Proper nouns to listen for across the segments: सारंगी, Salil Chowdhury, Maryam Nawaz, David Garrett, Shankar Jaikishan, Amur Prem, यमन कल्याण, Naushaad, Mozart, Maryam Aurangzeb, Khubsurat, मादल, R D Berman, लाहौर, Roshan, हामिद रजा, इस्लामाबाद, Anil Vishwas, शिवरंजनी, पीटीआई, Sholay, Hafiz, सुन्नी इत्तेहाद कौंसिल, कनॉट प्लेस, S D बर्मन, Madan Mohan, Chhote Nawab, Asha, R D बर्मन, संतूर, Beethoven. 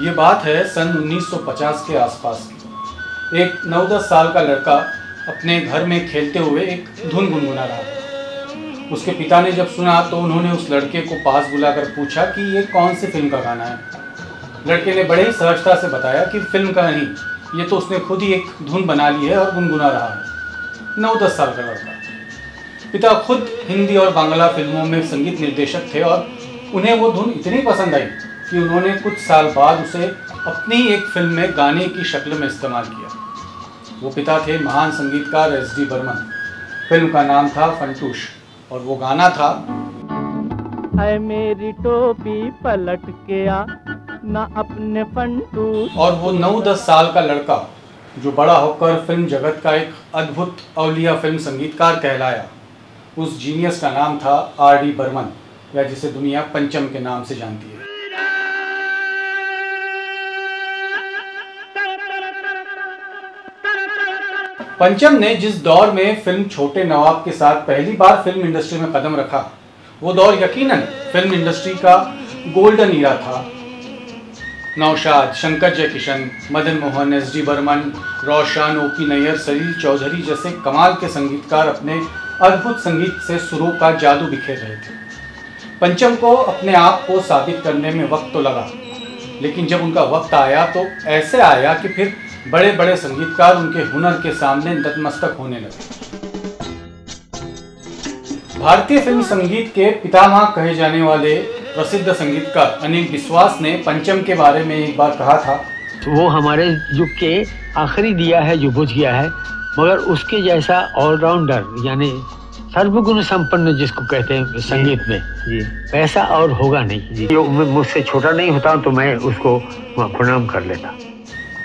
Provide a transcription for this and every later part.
ये बात है सन 1950 के आसपास की। एक 9-10 साल का लड़का अपने घर में खेलते हुए एक धुन गुनगुना रहा था। उसके पिता ने जब सुना तो उन्होंने उस लड़के को पास बुलाकर पूछा कि ये कौन सी फिल्म का गाना है। लड़के ने बड़े ही सहजता से बताया कि फिल्म का नहीं, ये तो उसने खुद ही एक धुन बना ली है और गुनगुना रहा है। 9-10 साल का लड़का। पिता खुद हिंदी और बांग्ला फिल्मों में संगीत निर्देशक थे और उन्हें वो धुन इतनी पसंद आई कि उन्होंने कुछ साल बाद उसे अपनी एक फिल्म में गाने की शक्ल में इस्तेमाल किया। वो पिता थे महान संगीतकार S D बर्मन। फिल्म का नाम था फंटूश और वो गाना था, है मेरी टोपी पलट के आ ना अपने फंटूश। और वो 9-10 साल का लड़का जो बड़ा होकर फिल्म जगत का एक अद्भुत अवलिया फिल्म संगीतकार कहलाया, उस जीनियस का नाम था R D बर्मन, या जिसे दुनिया पंचम के नाम से जानती है। पंचम ने जिस दौर में फिल्म छोटे नवाब के साथ पहली बार फिल्म इंडस्ट्री में कदम रखा, वो दौर यकीनन फिल्म इंडस्ट्री का गोल्डन ईरा था। नौशाद, शंकर जयकिशन, मदन मोहन, S D बर्मन, रोशन, O P नैयर, सलील चौधरी जैसे कमाल के संगीतकार अपने अद्भुत संगीत से सुरों का जादू बिखेर रहे थे। पंचम को अपने आप को साबित करने में वक्त तो लगा, लेकिन जब उनका वक्त आया तो ऐसे आया कि फिर बड़े बड़े संगीतकार उनके हुनर के सामने नतमस्तक होने लगे। भारतीय फिल्म संगीत के पितामह कहे जाने वाले प्रसिद्ध संगीतकार अनिल विश्वास ने पंचम के बारे में एक बार कहा था, वो हमारे युग के आखिरी दिया है जो बुझ गया है, मगर उसके जैसा ऑलराउंडर यानी सर्वगुण संपन्न जिसको कहते हैं संगीत में, वैसा और होगा नहीं। जो मुझसे छोटा नहीं होता तो मैं उसको प्रणाम कर लेता।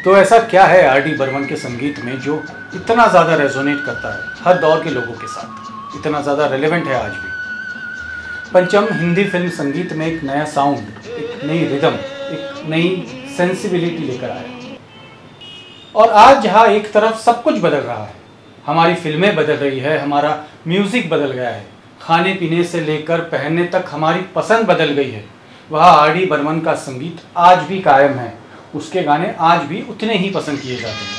तो ऐसा क्या है R D बर्मन के संगीत में जो इतना ज़्यादा रेजोनेट करता है हर दौर के लोगों के साथ, इतना ज़्यादा रेलेवेंट है आज भी? पंचम हिंदी फिल्म संगीत में एक नया साउंड, एक नई रिदम, एक नई सेंसिबिलिटी लेकर आया। और आज जहाँ एक तरफ सब कुछ बदल रहा है, हमारी फिल्में बदल रही है, हमारा म्यूज़िक बदल गया है, खाने पीने से लेकर पहनने तक हमारी पसंद बदल गई है, वहाँ R D बर्मन का संगीत आज भी कायम है। उसके गाने आज भी उतने ही पसंद किए जाते हैं।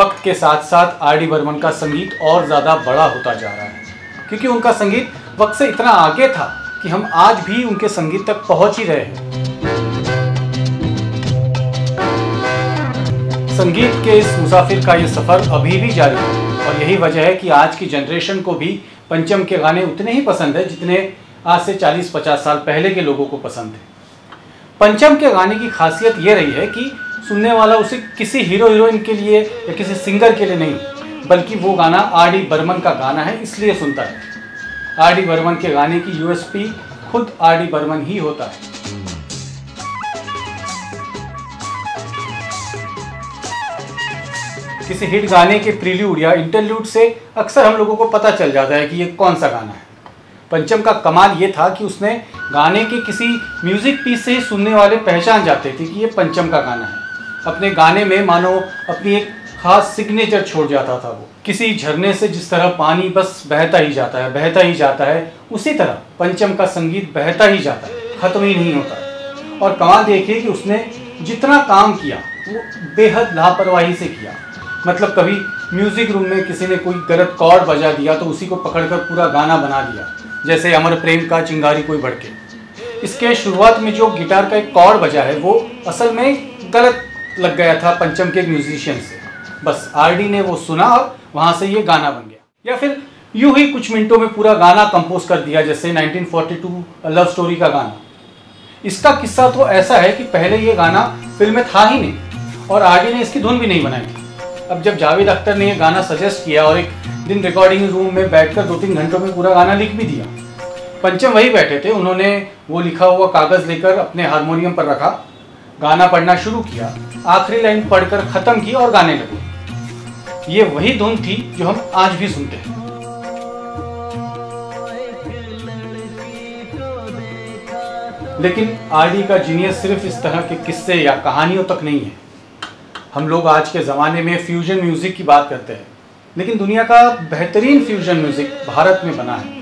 वक्त के साथ साथ R D बर्मन का संगीत और ज़्यादा बड़ा होता जा रहा है, क्योंकि उनका संगीत वक्त से इतना आगे था कि हम आज भी उनके संगीत तक पहुंच ही रहे हैं। संगीत के इस मुसाफिर का ये सफर अभी भी जारी है और यही वजह है कि आज की जनरेशन को भी पंचम के गाने उतने ही पसंद है जितने आज से 40-50 साल पहले के लोगों को पसंद है। पंचम के गाने की खासियत ये रही है कि सुनने वाला उसे किसी हीरो हीरोइन के लिए या किसी सिंगर के लिए नहीं, बल्कि वो गाना R D बर्मन का गाना है इसलिए सुनता है। R D बर्मन के गाने की USP खुद R D बर्मन ही होता है। किसी हिट गाने के प्रील्यूड या इंटरल्यूड से अक्सर हम लोगों को पता चल जाता है कि ये कौन सा गाना है। पंचम का कमाल ये था कि उसने गाने के किसी म्यूजिक पीस से ही सुनने वाले पहचान जाते थे कि ये पंचम का गाना है। अपने गाने में मानो अपनी एक खास सिग्नेचर छोड़ जाता था वो। किसी झरने से जिस तरह पानी बस बहता ही जाता है, उसी तरह पंचम का संगीत बहता ही जाता है, खत्म ही नहीं होता। और कमाल देखिए कि उसने जितना काम किया वो बेहद लापरवाही से किया। मतलब कभी म्यूज़िक रूम में किसी ने कोई गलत कॉर्ड बजा दिया तो उसी को पकड़कर पूरा गाना बना दिया, जैसे अमर प्रेम का चिंगारी कोई भड़के। इसके शुरुआत में जो गिटार का एक कॉर्ड बजा है वो असल में गलत लग गया था पंचम के म्यूजिशियन से। बस R D ने वो सुना और वहाँ से ये गाना बन गया। या फिर यूं ही कुछ मिनटों में पूरा गाना कंपोज कर दिया, जैसे 1942 लव स्टोरी का गाना। इसका किस्सा तो ऐसा है कि पहले ये गाना फिल्म में था ही नहीं और R D ने इसकी धुन भी नहीं बनाई थी। अब जब जावेद अख्तर ने यह गाना सजेस्ट किया और एक दिन रिकॉर्डिंग रूम में बैठकर 2-3 घंटों में पूरा गाना लिख भी दिया। पंचम वहीं बैठे थे, उन्होंने वो लिखा हुआ कागज़ लेकर अपने हारमोनियम पर रखा, गाना पढ़ना शुरू किया, आखिरी लाइन पढ़कर ख़त्म की और गाने लगे। ये वही धुन थी जो हम आज भी सुनते हैं। लेकिन R D का जीनियस सिर्फ इस तरह के किस्से या कहानियों तक नहीं है। हम लोग आज के ज़माने में फ्यूजन म्यूज़िक की बात करते हैं, लेकिन दुनिया का बेहतरीन फ्यूजन म्यूज़िक भारत में बना है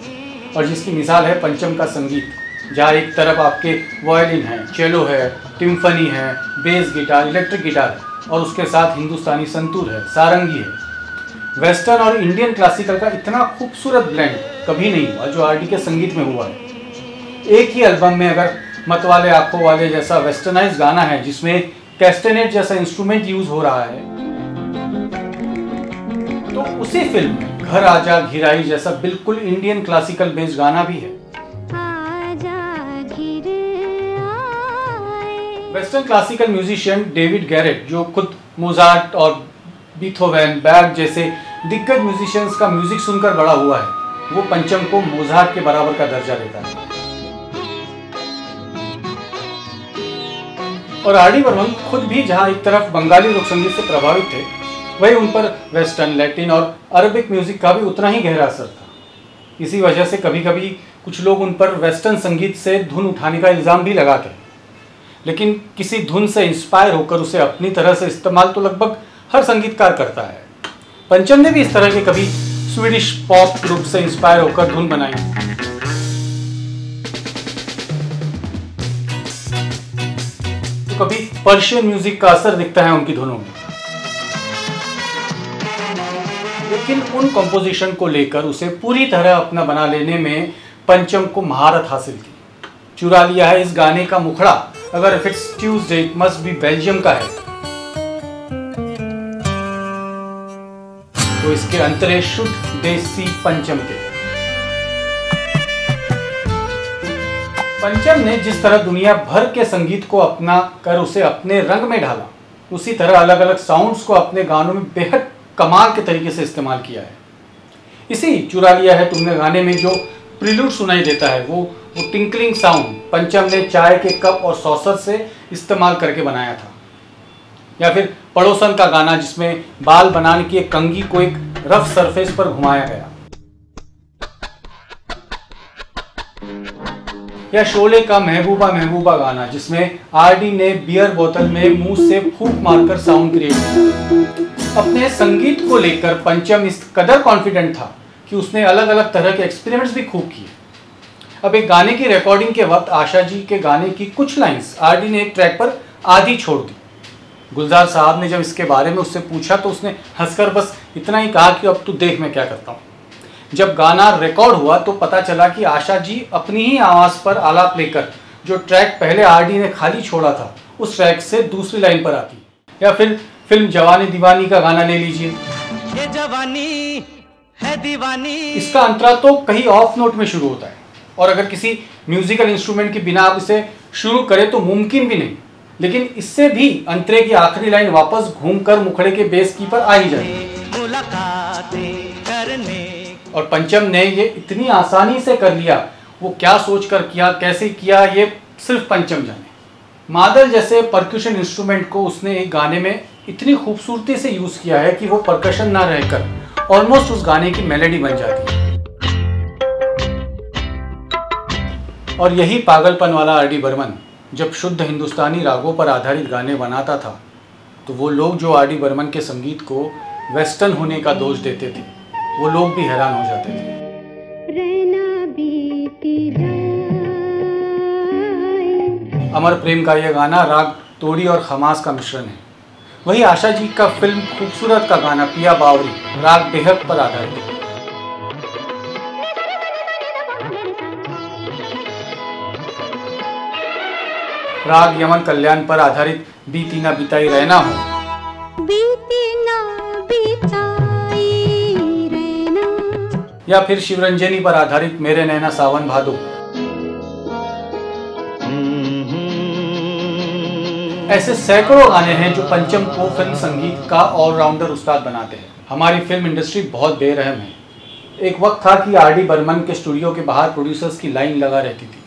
और जिसकी मिसाल है पंचम का संगीत, जहाँ एक तरफ आपके वायलिन है, चेलो है, टिम्फनी है, बेस गिटार, इलेक्ट्रिक गिटार और उसके साथ हिंदुस्तानी संतूर है, सारंगी है। वेस्टर्न और इंडियन क्लासिकल का इतना खूबसूरत ब्लेंड कभी नहीं हुआ जो आर डी के संगीत में हुआ है। एक ही एल्बम में अगर मतवाले आंखों वाले जैसा वेस्टर्नाइज गाना है जिसमें कैस्टनेट जैसा इंस्ट्रूमेंट यूज हो रहा है, तो उसी फिल्म में घर आजा घिराई जैसा बिल्कुल इंडियन क्लासिकल बेस्ड गाना भी है। Western classical musician David Garrett, जो खुद मोजार्ट और बीथोवेन, बैग जैसे दिग्गज म्यूजिशियंस का म्यूजिक सुनकर बड़ा हुआ है, वो पंचम को मोजार्ट के बराबर का दर्जा देता है। और आर डी बर्मन खुद भी जहाँ एक तरफ बंगाली लोक संगीत से प्रभावित थे, वही उन पर वेस्टर्न, लैटिन और अरबिक म्यूजिक का भी उतना ही गहरा असर था। इसी वजह से कभी कभी कुछ लोग उन पर वेस्टर्न संगीत से धुन उठाने का इल्ज़ाम भी लगाते हैं, लेकिन किसी धुन से इंस्पायर होकर उसे अपनी तरह से इस्तेमाल तो लगभग हर संगीतकार करता है। पंचम ने भी इस तरह के कभी स्वीडिश पॉप ग्रुप से इंस्पायर होकर धुन बनाई। कभी पर्शियन म्यूजिक का असर दिखता है उनकी धुनों में, लेकिन उन कंपोजिशन को लेकर उसे पूरी तरह अपना बना लेने में पंचम को महारत हासिल की। चुरा लिया है इस गाने का मुखड़ा, अगर it's Tuesday it must be Belgium का है, तो इसके अंतरे शुद्ध देसी पंचम के। पंचम ने जिस तरह दुनिया भर के संगीत को अपना कर उसे अपने रंग में ढाला, उसी तरह अलग अलग साउंड्स को अपने गानों में बेहद कमाल के तरीके से इस्तेमाल किया है। इसी चुरा लिया है तुमने गाने में जो प्रिल्यूड सुनाई देता है, वो टिंकलिंग साउंड पंचम ने चाय के कप और सॉसर से इस्तेमाल करके बनाया था। या फिर पड़ोसन का गाना, जिसमें बाल बनाने की एक कंघी को एक रफ सरफेस पर घुमाया गया। या शोले का महबूबा महबूबा गाना, जिसमें आरडी ने बियर बोतल में मुंह से फूंक मारकर साउंड क्रिएट किया। अपने संगीत को लेकर पंचम इस कदर कॉन्फिडेंट था कि उसने अलग अलग तरह के एक्सपेरिमेंट्स भी खूब किए। अब एक गाने की रिकॉर्डिंग के वक्त आशा जी के गाने की कुछ लाइंस आरडी ने एक ट्रैक पर आधी छोड़ दी। गुलजार साहब ने जब इसके बारे में उससे पूछा तो उसने हंसकर बस इतना ही कहा कि अब तू देख मैं क्या करता हूँ। जब गाना रिकॉर्ड हुआ तो पता चला कि आशा जी अपनी ही आवाज़ पर आलाप लेकर जो ट्रैक पहले आरडी ने खाली छोड़ा था, उस ट्रैक से दूसरी लाइन पर आती। या फिर फिल्म जवानी दीवानी का गाना ले लीजिए, ये जवानी है दीवानी, इसका अंतरा तो कहीं ऑफ नोट में शुरू होता है और अगर किसी म्यूजिकल इंस्ट्रूमेंट के बिना आप इसे शुरू करें तो मुमकिन भी नहीं, लेकिन इससे भी अंतरे की आखिरी लाइन वापस घूमकर मुखड़े के बेस की पर आ ही जाती। और पंचम ने ये इतनी आसानी से कर लिया, वो क्या सोचकर किया, कैसे किया, ये सिर्फ पंचम जाने। मादल जैसे परक्यूशन इंस्ट्रूमेंट को उसने एक गाने में इतनी खूबसूरती से यूज़ किया है कि वो परकशन ना रहकर ऑलमोस्ट उस गाने की मेलेडी बन जाती है। और यही पागलपन वाला आर डी बर्मन जब शुद्ध हिंदुस्तानी रागों पर आधारित गाने बनाता था, तो वो लोग जो आर डी बर्मन के संगीत को वेस्टर्न होने का दोष देते थे, वो लोग भी हैरान हो जाते थे। अमर प्रेम का यह गाना राग तोड़ी और खमास का मिश्रण है। वही आशा जी का फिल्म खूबसूरत का गाना पिया बावरी राग बेहद पर आधारित है। राग यमन कल्याण पर आधारित बीती ना बिताई रहना हो, या फिर शिवरंजनी पर आधारित मेरे नैना सावन भादो। ऐसे सैकड़ों गाने हैं जो पंचम को फिल्म संगीत का ऑलराउंडर उस्ताद बनाते हैं। हमारी फिल्म इंडस्ट्री बहुत बेरहम है। एक वक्त था कि आर डी बर्मन के स्टूडियो के बाहर प्रोड्यूसर्स की लाइन लगा रहती थी,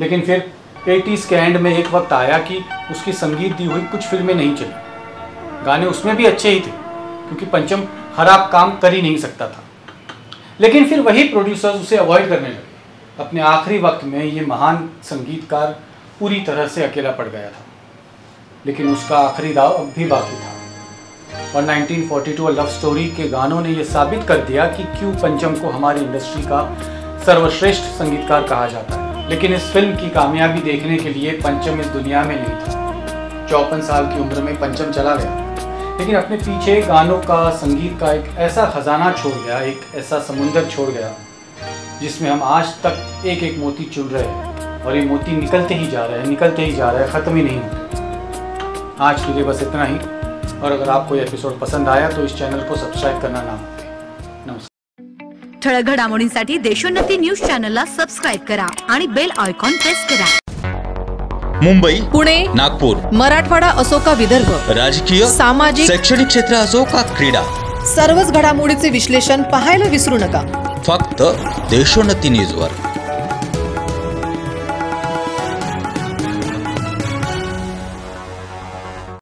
लेकिन फिर 80s के एंड में एक वक्त आया कि उसकी संगीत दी हुई कुछ फिल्में नहीं चली। गाने उसमें भी अच्छे ही थे क्योंकि पंचम खराब काम कर ही नहीं सकता था, लेकिन फिर वही प्रोड्यूसर्स उसे अवॉइड करने लगे। अपने आखिरी वक्त में ये महान संगीतकार पूरी तरह से अकेला पड़ गया था, लेकिन उसका आखिरी दाव अब भी बाकी था। और 1942 लव स्टोरी के गानों ने ये साबित कर दिया कि क्यों पंचम को हमारी इंडस्ट्री का सर्वश्रेष्ठ संगीतकार कहा जाता है, लेकिन इस फिल्म की कामयाबी देखने के लिए पंचम इस दुनिया में नहीं था। 54 साल की उम्र में पंचम चला गया, लेकिन अपने पीछे गानों का, संगीत का एक ऐसा खजाना छोड़ गया, एक ऐसा समुंदर छोड़ गया जिसमें हम आज तक एक एक मोती चुन रहे हैं और ये मोती निकलते ही जा रहे हैं, ख़त्म ही नहीं होते। आज के लिए बस इतना ही, और अगर आपको ये एपिसोड पसंद आया तो इस चैनल को सब्सक्राइब करना ना भूलें। नमस्कार। ठळक घडामोडींसाठी देशोन्नती न्यूज चॅनलला सबस्क्राइब करा आणि बेल आयकॉन प्रेस करा। मुंबई, पुणे, नागपूर, मराठवाडा असो का विदर्भ, राजकीय, सामाजिक, शैक्षणिक क्षेत्र असो का क्रीडा, सर्वच घडामोडीचे विश्लेषण पाहायला विसरू नका फक्त देशोन्नती न्यूजवर।